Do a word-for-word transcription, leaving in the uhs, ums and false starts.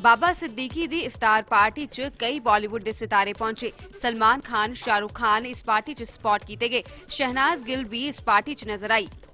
बाबा सिद्दीकी दी इफ्तार party च कई बॉलीवुड दे सितारे पहुंचे। सलमान खान, शाहरुख खान इस पार्टी च स्पॉट कीते गए। शहनाज गिल भी इस पार्टी च नजर आई।